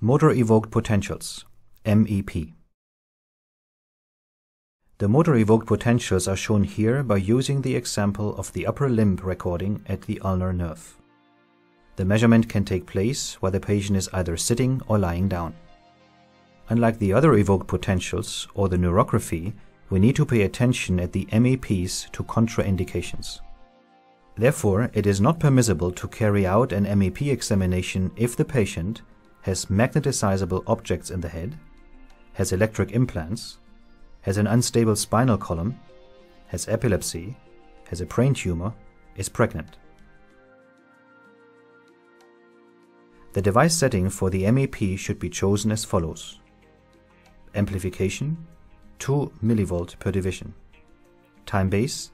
Motor-evoked potentials, MEP. The motor-evoked potentials are shown here by using the example of the upper limb recording at the ulnar nerve. The measurement can take place while the patient is either sitting or lying down. Unlike the other evoked potentials or the neurography, we need to pay attention at the MEPs to contraindications. Therefore, it is not permissible to carry out an MEP examination if the patient has magnetizable objects in the head, has electric implants, has an unstable spinal column, has epilepsy, has a brain tumor, is pregnant. The device setting for the MEP should be chosen as follows. Amplification 2 mV per division. Time base